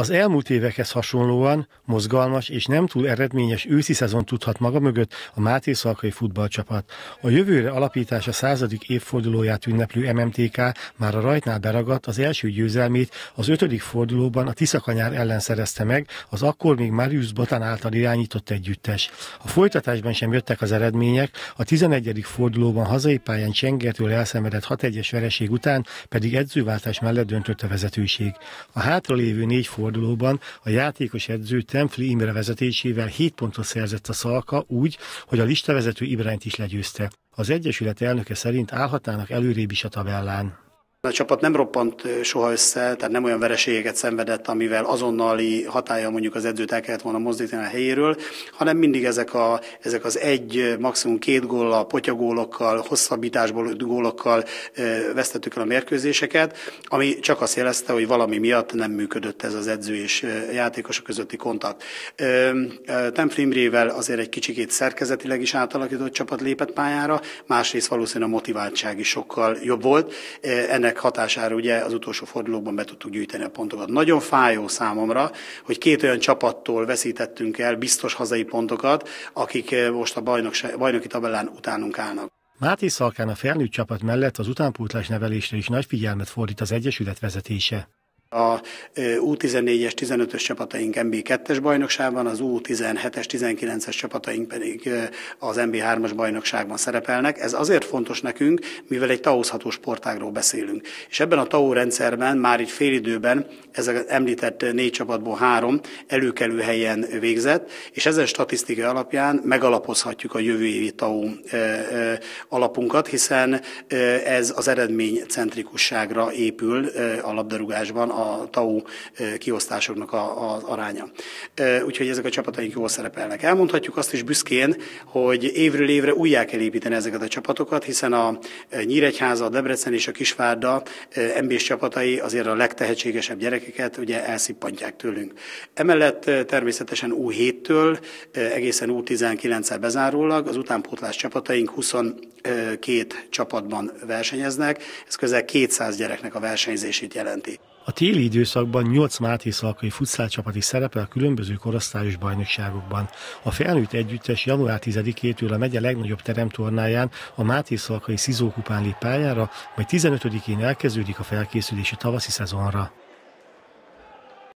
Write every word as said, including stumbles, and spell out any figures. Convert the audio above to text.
Az elmúlt évekhez hasonlóan mozgalmas és nem túl eredményes őszi szezon tudhat maga mögött a mátészalkai futballcsapat. A jövőre alapítása századik évfordulóját ünneplő em em té ká már a rajtnál beragadt, az első győzelmét az ötödik fordulóban a Tiszakanyár ellen szerezte meg az akkor még Márius Botán által irányított együttes. A folytatásban sem jöttek az eredmények, a tizenegyedik fordulóban hazai pályán Csengertől elszenvedett hat egyes vereség után pedig edzőváltás mellett döntött a vezetőség. A hátralévő négy fordulóban a játékos edző Temfli Imre vezetésével hét pontot szerzett a Szalka úgy, hogy a listavezető Ibrányt is legyőzte. Az egyesület elnöke szerint állhatnának előrébb is a tabellán. A csapat nem roppant soha össze, tehát nem olyan vereségeket szenvedett, amivel azonnali hatállyal mondjuk az edzőt el kellett volna mozdítani a helyéről, hanem mindig ezek, a, ezek az egy, maximum két góllal, potyagólokkal, hosszabbításból gólokkal vesztettük el a mérkőzéseket, ami csak azt jelezte, hogy valami miatt nem működött ez az edző és játékosok közötti kontakt. Temfli Imrével azért egy kicsikét szerkezetileg is átalakított csapat lépett pályára, másrészt valószínűleg a motiváltság is sokkal jobb volt. Ennek hatására ugye az utolsó fordulókban be tudtuk gyűjteni a pontokat. Nagyon fájó számomra, hogy két olyan csapattól veszítettünk el biztos hazai pontokat, akik most a bajnoki tabellán utánunk állnak. Máté Szalkán a felnőtt csapat mellett az utánpótlás nevelésre is nagy figyelmet fordít az egyesület vezetése. A u tizennégyes, tizenötös csapataink em bé kettes bajnokságban, az u tizenhetes, tizenkilences csapataink pedig az em bé hármas bajnokságban szerepelnek. Ez azért fontos nekünk, mivel egy taózható sportágról beszélünk. És ebben a té á u rendszerben már így félidőben ezek az említett négy csapatból három előkelő helyen végzett, és ezen statisztikai alapján megalapozhatjuk a jövő évi té á u alapunkat, hiszen ez az eredménycentrikusságra épül a labdarúgásban, a té á u kiosztásoknak az aránya. Úgyhogy ezek a csapataink jól szerepelnek. Elmondhatjuk azt is büszkén, hogy évről évre újjá kell építeni ezeket a csapatokat, hiszen a Nyíregyháza, a Debrecen és a Kisvárda em bé-s csapatai azért a legtehetségesebb gyerekeket ugye elszippantják tőlünk. Emellett természetesen u héttől egészen u tizenkilenccel bezárólag az utánpótlás csapataink huszonkét csapatban versenyeznek, ez közel kétszáz gyereknek a versenyzését jelenti. A téli időszakban nyolc mátészalkai futszálcsapat is szerepel a különböző korosztályos bajnokságokban. A felnőtt együttes január tizedikétől a megye legnagyobb teremtornáján, a Mátészalkai Szizókupán lép pályára, majd tizenötödikén elkezdődik a felkészülés a tavaszi szezonra.